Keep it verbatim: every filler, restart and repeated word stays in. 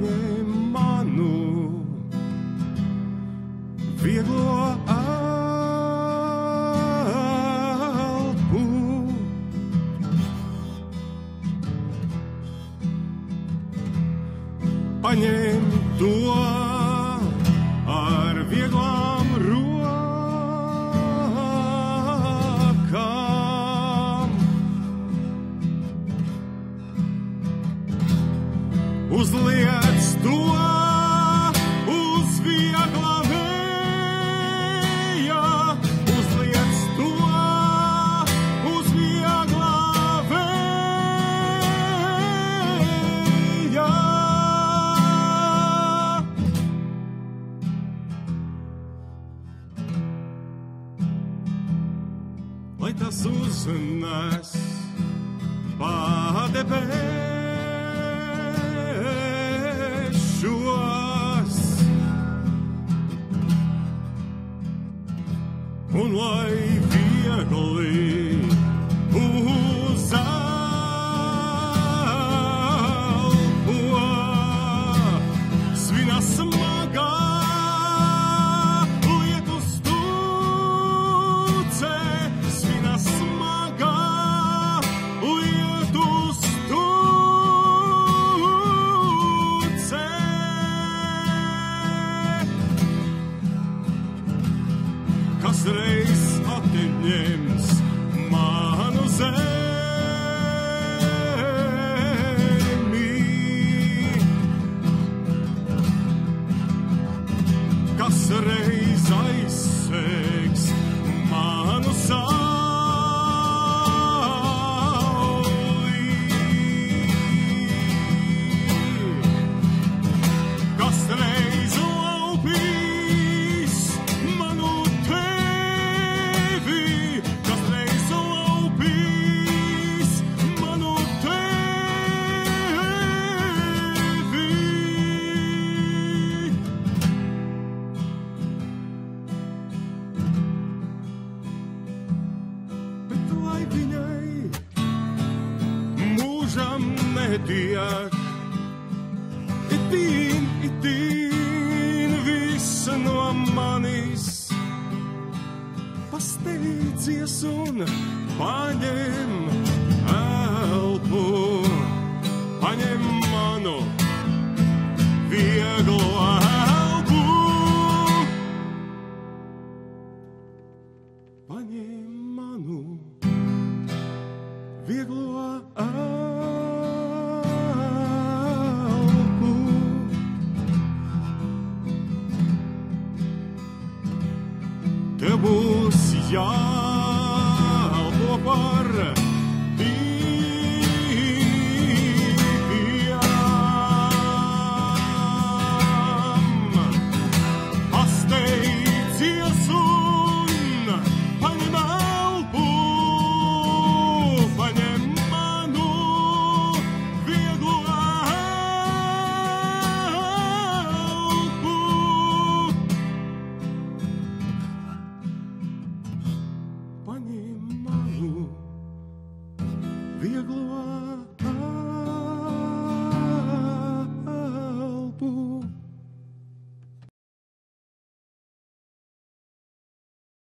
mani, manu vieglo alpu. Paņem to ar vieglām rokām, uzliec to uz viegla vēja, uzliec to uz viegla vēja. Lai tas uznes padebešos, un lai viegli uz alpu svinas smagā. Reiz atņems manu zemi, kas reiz aizsegs manu sauli, kas reiz laupīs. Netiek itin, itin viss no manis. Pastelīdzies un paņem elpu, paņem manu vieglo elpu, paņem manu vieglo elpu. Tev būs jāelpo par